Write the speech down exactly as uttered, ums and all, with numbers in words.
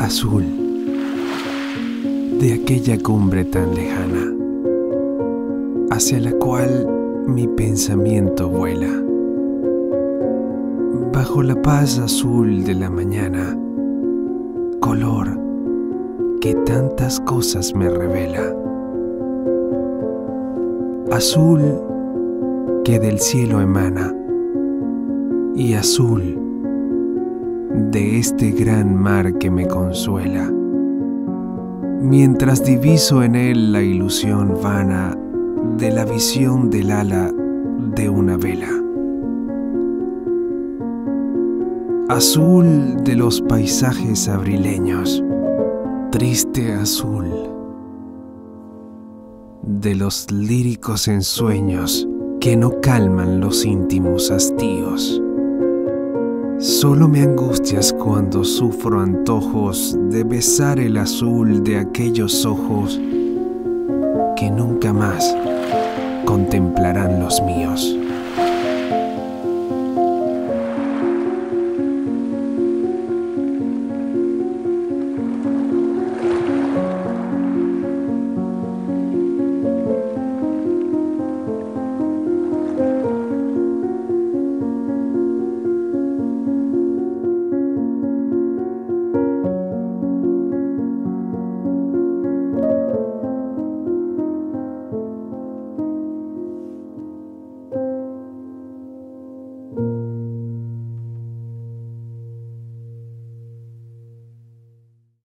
azul de aquella cumbre tan lejana, hacia la cual mi pensamiento vuela. Bajo la paz azul de la mañana, color que tantas cosas me revela. Azul que del cielo emana y azul de este gran mar que me consuela, mientras diviso en él la ilusión vana de la visión del ala de una vela. Azul de los paisajes abrileños, triste azul de los líricos ensueños que no calman los íntimos hastíos. Solo me angustias cuando sufro antojos de besar el azul de aquellos ojos que nunca más contemplarán los míos.